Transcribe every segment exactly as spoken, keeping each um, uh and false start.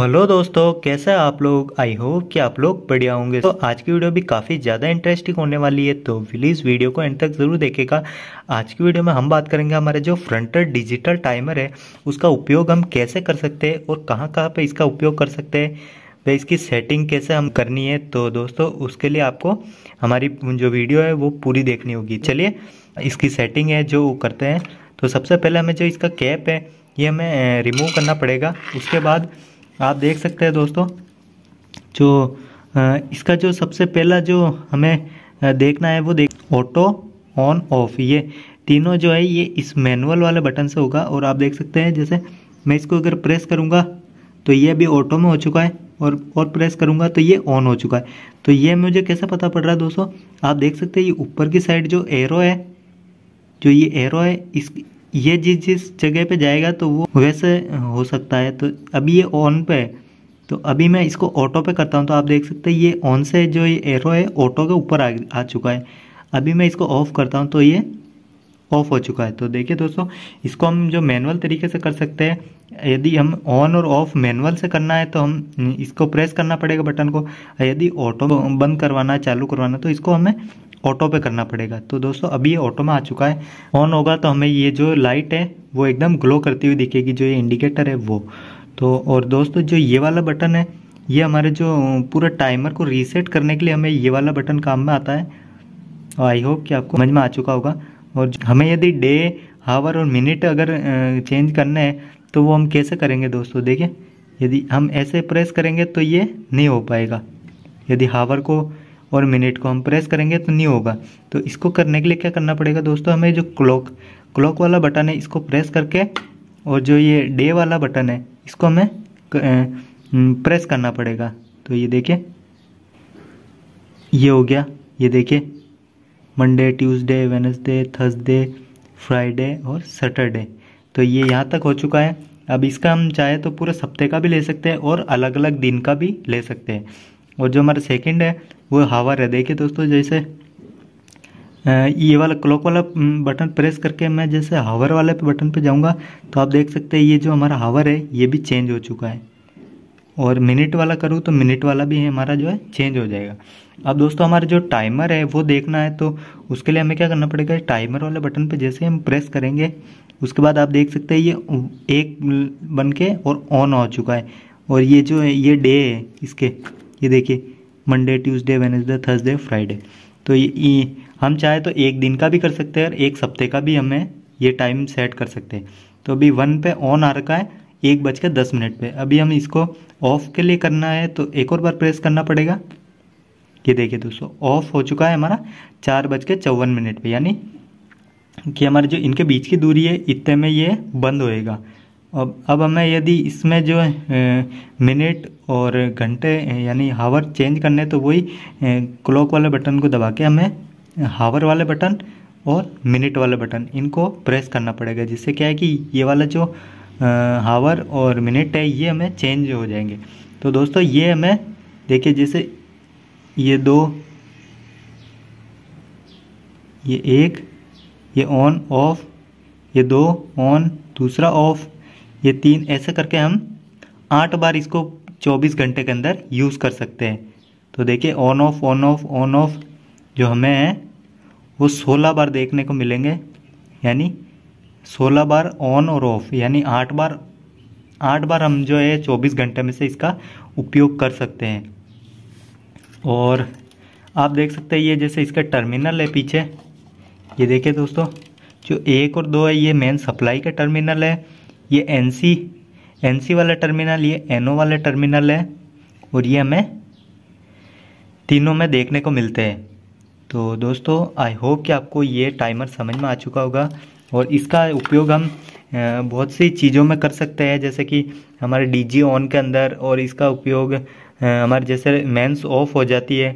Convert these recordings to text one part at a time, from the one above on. Hello दोस्तों, कैसे आप लोग? आई होप कि आप लोग बढ़िया होंगे। तो आज की वीडियो भी काफ़ी ज़्यादा इंटरेस्टिंग होने वाली है, तो प्लीज़ वीडियो को एंड तक ज़रूर देखेगा। आज की वीडियो में हम बात करेंगे हमारे जो फ्रंटियर डिजिटल टाइमर है उसका उपयोग हम कैसे कर सकते हैं और कहाँ कहाँ पे इसका उपयोग कर सकते हैं, भाई इसकी सेटिंग कैसे हम करनी है। तो दोस्तों उसके लिए आपको हमारी जो वीडियो है वो पूरी देखनी होगी। चलिए इसकी सेटिंग है जो करते हैं। तो सबसे पहले हमें जो इसका कैप है ये हमें रिमूव करना पड़ेगा। उसके बाद आप देख सकते हैं दोस्तों जो इसका जो सबसे पहला जो हमें देखना है वो देख ऑटो ऑन ऑफ, ये तीनों जो है ये इस मैनुअल वाले बटन से होगा। और आप देख सकते हैं जैसे मैं इसको अगर प्रेस करूँगा तो ये अभी ऑटो में हो चुका है और और प्रेस करूँगा तो ये ऑन हो चुका है। तो ये मुझे कैसे पता पड़ रहा है दोस्तों, आप देख सकते हैं ये ऊपर की साइड जो एरो है जो ये एरो है इस ये जिस जिस जगह पे जाएगा तो वो वैसे हो सकता है। तो अभी ये ऑन पे है तो अभी मैं इसको ऑटो पे करता हूँ तो आप देख सकते हैं ये ऑन से जो ये एरो है ऑटो के ऊपर आ, आ चुका है। अभी मैं इसको ऑफ़ करता हूँ तो ये ऑफ़ हो चुका है। तो देखिए दोस्तों, इसको हम जो मैनुअल तरीके से कर सकते हैं। यदि हम ऑन और ऑफ़ मैनुअल से करना है तो हम इसको प्रेस करना पड़ेगा बटन को। यदि ऑटो बंद करवाना है, चालू करवाना तो इसको हमें ऑटो पे करना पड़ेगा। तो दोस्तों अभी ये ऑटो में आ चुका है। ऑन होगा तो हमें ये जो लाइट है वो एकदम ग्लो करती हुई दिखेगी, जो ये इंडिकेटर है वो। तो और दोस्तों जो ये वाला बटन है ये हमारे जो पूरा टाइमर को रीसेट करने के लिए हमें ये वाला बटन काम में आता है। आई होप कि आपको समझ में आ चुका होगा। और हमें यदि डे, आवर और मिनट अगर चेंज करना है तो वो हम कैसे करेंगे दोस्तों? देखिए यदि हम ऐसे प्रेस करेंगे तो ये नहीं हो पाएगा। यदि आवर को और मिनट को हम प्रेस करेंगे तो नहीं होगा। तो इसको करने के लिए क्या करना पड़ेगा दोस्तों, हमें जो क्लॉक क्लॉक वाला बटन है इसको प्रेस करके और जो ये डे वाला बटन है इसको हमें प्रेस करना पड़ेगा। तो ये देखिए ये हो गया। ये देखिए Monday, Tuesday, Wednesday, Thursday, Friday और सैटरडे। तो ये यहाँ तक हो चुका है। अब इसका हम चाहे तो पूरे हफ्ते का भी ले सकते हैं और अलग अलग दिन का भी ले सकते हैं। और जो हमारा सेकंड है वो हावर है। देखिए दोस्तों जैसे ये वाला क्लॉक वाला बटन प्रेस करके मैं जैसे हावर वाले बटन पे जाऊंगा तो आप देख सकते हैं ये जो हमारा हावर है ये भी चेंज हो चुका है। और मिनट वाला करूँ तो मिनट वाला भी है हमारा जो है चेंज हो जाएगा। अब दोस्तों हमारा जो टाइमर है वो देखना है तो उसके लिए हमें क्या करना पड़ेगा, टाइमर वाले बटन पर जैसे हम प्रेस करेंगे उसके बाद आप देख सकते हैं ये एक बन के और ऑन हो चुका है। और ये जो ये डे है इसके ये देखिए Monday, Tuesday, Wednesday, Thursday, Friday. तो ये, ये हम चाहे तो एक दिन का भी कर सकते हैं और एक हफ्ते का भी हमें ये टाइम सेट कर सकते हैं। तो अभी वन पे ऑन आ रखा है एक बज के दस मिनट पर। अभी हम इसको ऑफ़ के लिए करना है तो एक और बार प्रेस करना पड़ेगा। ये देखिए दोस्तों ऑफ हो चुका है हमारा चार बज के चौवन मिनट पर, यानी कि हमारे जो इनके बीच की दूरी है इतने में ये बंद होएगा। अब अब हमें यदि इसमें जो मिनट और घंटे यानी हावर चेंज करने तो वही क्लॉक वाले बटन को दबा के हमें हावर वाले बटन और मिनट वाले बटन इनको प्रेस करना पड़ेगा, जिससे क्या है कि ये वाला जो हावर और मिनट है ये हमें चेंज हो जाएंगे। तो दोस्तों ये हमें देखिए जैसे ये दो, ये एक, ये ऑन ऑफ, ये दो ऑन, दूसरा ऑफ, ये तीन, ऐसे करके हम आठ बार इसको चौबीस घंटे के अंदर यूज़ कर सकते हैं। तो देखिए on off on off on off जो हमें है वो सोलह बार देखने को मिलेंगे, यानी सोलह बार ऑन और ऑफ, यानी आठ बार आठ बार हम जो है चौबीस घंटे में से इसका उपयोग कर सकते हैं। और आप देख सकते हैं ये जैसे इसका टर्मिनल है पीछे, ये देखिए दोस्तों जो एक और दो है ये मेन सप्लाई का टर्मिनल है, ये एन सी एन सी वाला टर्मिनल, ये एन ओ वाला टर्मिनल है। और ये हमें तीनों में देखने को मिलते हैं। तो दोस्तों आई होप कि आपको ये टाइमर समझ में आ चुका होगा। और इसका उपयोग हम बहुत सी चीज़ों में कर सकते हैं, जैसे कि हमारे डी जी ऑन के अंदर। और इसका उपयोग हमारे जैसे मेंस ऑफ हो जाती है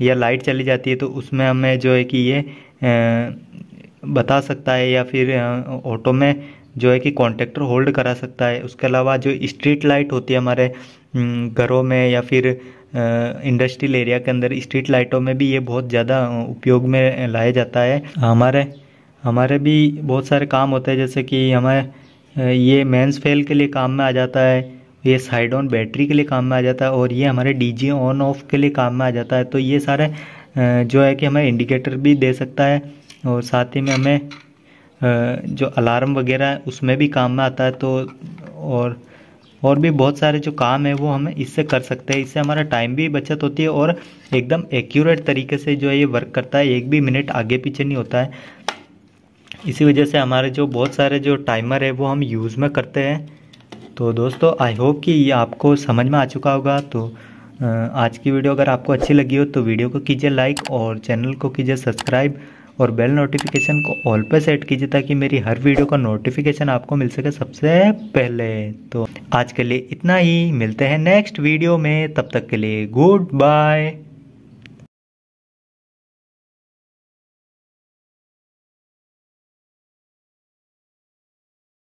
या लाइट चली जाती है तो उसमें हमें जो है कि ये बता सकता है, या फिर ऑटो में जो है कि कॉन्टेक्टर होल्ड करा सकता है। उसके अलावा जो स्ट्रीट लाइट होती है हमारे घरों में या फिर इंडस्ट्रियल एरिया के अंदर स्ट्रीट लाइटों में भी ये बहुत ज़्यादा उपयोग में लाया जाता है। हमारे हमारे भी बहुत सारे काम होते हैं, जैसे कि हमें ये मेंस फेल के लिए काम में आ जाता है। ये साइड ऑन बैटरी के लिए काम में आ जाता है और ये हमारे डीजे ऑन ऑफ के लिए काम में आ जाता है। तो ये सारे जो है कि हमें इंडिकेटर भी दे सकता है और साथ ही में हमें जो अलार्म वगैरह है उसमें भी काम में आता है। तो और और भी बहुत सारे जो काम है वो हम इससे कर सकते हैं। इससे हमारा टाइम भी बचत होती है और एकदम एक्यूरेट तरीके से जो है ये वर्क करता है, एक भी मिनट आगे पीछे नहीं होता है। इसी वजह से हमारे जो बहुत सारे जो टाइमर है वो हम यूज़ में करते हैं। तो दोस्तों आई होप कि ये आपको समझ में आ चुका होगा। तो आज की वीडियो अगर आपको अच्छी लगी हो तो वीडियो को कीजिए लाइक और चैनल को कीजिए सब्सक्राइब और बेल नोटिफिकेशन को ऑल पे सेट कीजिए ताकि मेरी हर वीडियो का नोटिफिकेशन आपको मिल सके सबसे पहले। तो आज के लिए इतना ही, मिलते हैं नेक्स्ट वीडियो में, तब तक के लिए गुड बाय।